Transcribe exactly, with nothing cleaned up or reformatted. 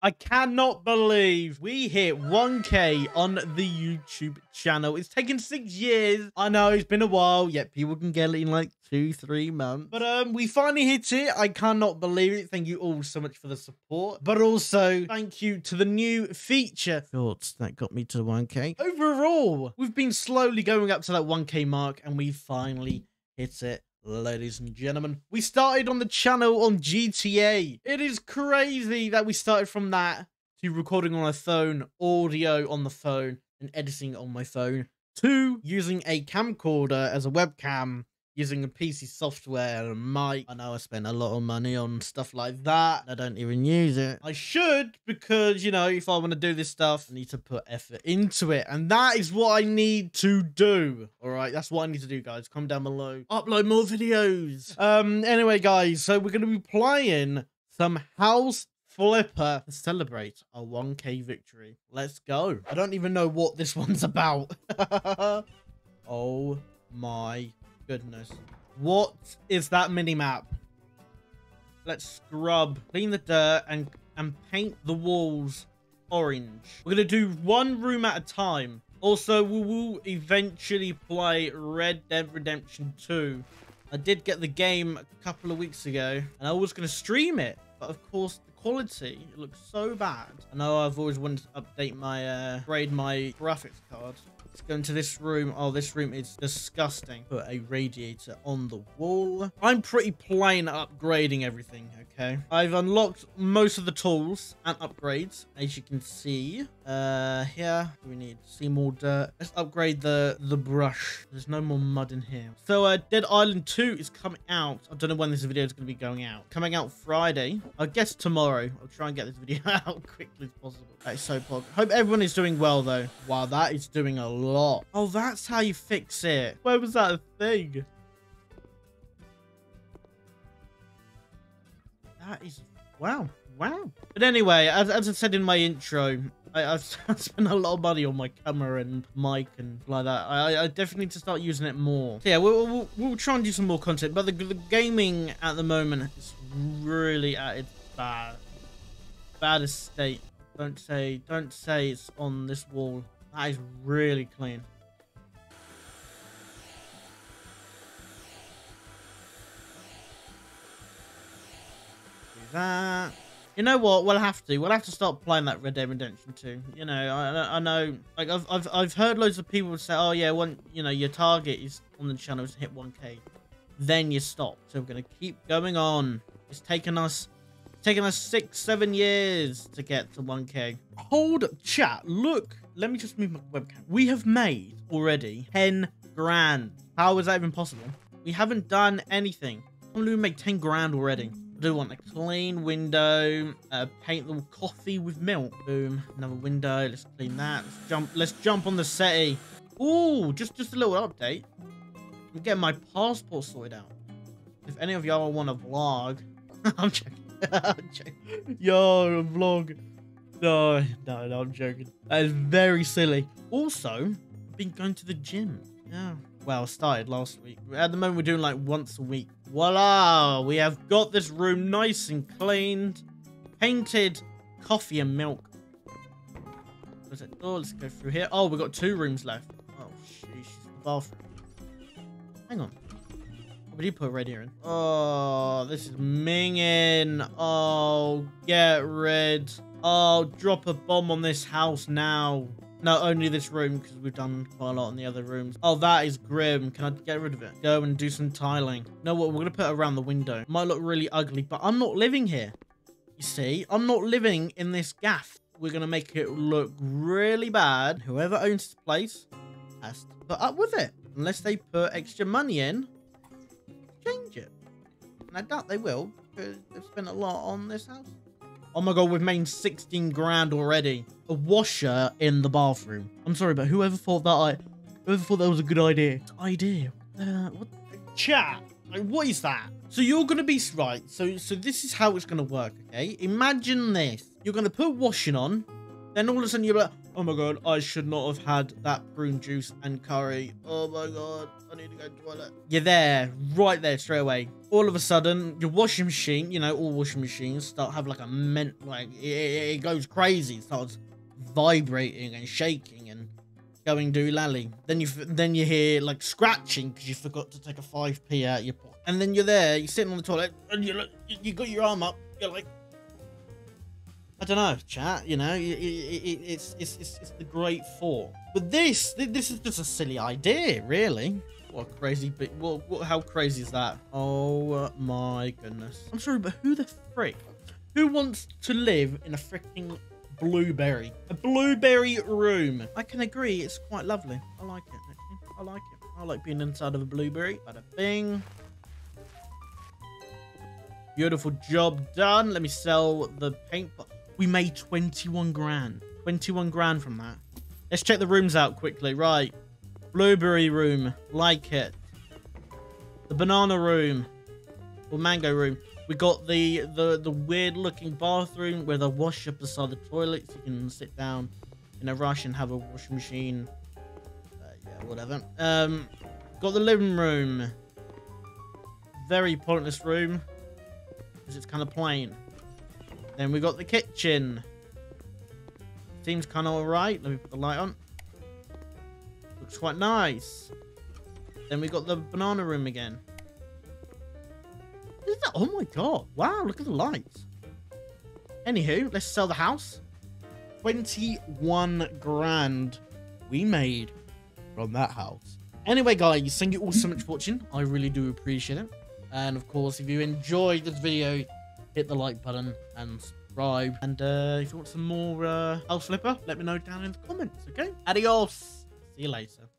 I cannot believe we hit one K on the YouTube channel. It's taken six years. I know it's been a while, yet people can get it in like two, three months. But um, we finally hit it. I cannot believe it. Thank you all so much for the support. But also, thank you to the new feature shorts that got me to one K. Overall, we've been slowly going up to that one K mark, and we finally hit it. Ladies and gentlemen, we started on the channel on G T A. It is crazy that we started from that to recording on a phone, audio on the phone, and editing on my phone, to using a camcorder as a webcam, using a P C software and a mic. I know I spent a lot of money on stuff like that. I don't even use it. I should, because, you know, if I want to do this stuff, I need to put effort into it. And that is what I need to do. All right, that's what I need to do, guys. Comment down below. Upload more videos. Um. Anyway, guys, so we're going to be playing some House Flipper to celebrate our one K victory. Let's go. I don't even know what this one's about. Oh, my God. Goodness. What is that mini-map? Let's scrub, clean the dirt, and, and paint the walls orange. We're going to do one room at a time. Also, we will eventually play Red Dead Redemption two. I did get the game a couple of weeks ago, and I was going to stream it. But, of course, the quality, it looks so bad. I know I've always wanted to update my, uh, grade my graphics card. Let's go into this room. Oh, this room is disgusting. Put a radiator on the wall. I'm pretty plain at upgrading everything, okay? I've unlocked most of the tools and upgrades, as you can see. Uh, here, we need to see more dirt. Let's upgrade the, the brush. There's no more mud in here. So, uh, Dead Island two is coming out. I don't know when this video is going to be going out. Coming out Friday. I guess tomorrow. I'll try and get this video out quickly as possible. That is so pog. Hope everyone is doing well, though. Wow, that is doing a lot. Oh, that's how you fix it. Where was that thing? That is... Wow. Wow. But anyway, as, as I said in my intro, I, I've, I've spent a lot of money on my camera and mic and like that. I, I definitely need to start using it more. So yeah, we'll, we'll, we'll try and do some more content. But the, the gaming at the moment is really at its bad, bad estate. Don't say, don't say it's on this wall. That is really clean. Do that. You know what? We'll have to. We'll have to start playing that Red Dead Redemption two. You know, I, I know. Like I've, I've, I've heard loads of people say, "Oh yeah, one. You know, your target is on the channel is to hit one K, then you stop." So we're gonna keep going on. It's taken us, taken us six, seven years to get to one K. Hold up, chat. Look. Let me just move my webcam. We have made already ten grand. How is that even possible? We haven't done anything. I'm gonna make ten grand already. I do want a clean window, uh, paint the coffee with milk. Boom, another window. Let's clean that. Let's jump. Let's jump on the settee. Ooh, just just a little update. I'm getting my passport sorted out. If any of y'all want to vlog, I'm joking. I'm joking. Yo, vlog. No, no, no, I'm joking. That is very silly. Also, I've been going to the gym. Yeah. Well, I started last week. At the moment, we're doing like once a week. Voila! We have got this room nice and cleaned. Painted coffee and milk. What's that door? Let's go through here. Oh, we've got two rooms left. Oh, sheesh. The bathroom. Hang on. What did you put right here in? Oh, this is minging. Oh, get rid. Oh, drop a bomb on this house now. No, only this room, because we've done quite a lot in the other rooms. Oh, that is grim. Can I get rid of it? Go and do some tiling. You know what? We're going to put it around the window. It might look really ugly, but I'm not living here. You see? I'm not living in this gaff. We're going to make it look really bad. Whoever owns this place has to put up with it. Unless they put extra money in, change it. And I doubt they will, because they've spent a lot on this house. Oh my god, we've made sixteen grand already. A washer in the bathroom. I'm sorry, but whoever thought that I, whoever thought that was a good idea. Idea? Uh, what? Chat. Like, what is that? So you're gonna be right. So, so this is how it's gonna work. Okay. Imagine this. You're gonna put washing on, then all of a sudden you're like, Oh my god, I should not have had that prune juice and curry. Oh my god, I need to go to the toilet. You're there, right there, straight away. All of a sudden, your washing machine, you know, all washing machines start have like a mint, like, it, it goes crazy. It starts vibrating and shaking and going doolally. Then you, then you hear like scratching because you forgot to take a five p out of your pocket. And then you're there, you're sitting on the toilet, and you look, you got your arm up, you're like, I don't know, chat, you know, it, it, it's, it's, it's, it's the great four. But this, this is just a silly idea, really. What a crazy, bit, what, what, how crazy is that? Oh my goodness. I'm sorry, but who the frick? Who wants to live in a freaking blueberry? A blueberry room. I can agree, it's quite lovely. I like it, actually. I like it. I like being inside of a blueberry. Bada bing. Beautiful job done. Let me sell the paint. We made twenty-one grand. twenty-one grand from that. Let's check the rooms out quickly. Right. Blueberry room. Like it. The banana room. Or mango room. We got the, the, the weird looking bathroom with a washer beside the toilet. So you can sit down in a rush and have a washing machine. Uh, yeah, whatever. Um, got the living room. Very pointless room. Because it's kind of plain. Then we got the kitchen. Seems kind of alright. Let me put the light on. Looks quite nice. Then we got the banana room again. What is that? Oh my god. Wow, look at the lights. Anywho, let's sell the house. twenty-one grand we made from that house. Anyway, guys, thank you all so much for watching. I really do appreciate it. And of course, if you enjoyed this video, hit the like button and subscribe. And uh, if you want some more uh, House Flipper, let me know down in the comments, okay? Adios. See you later.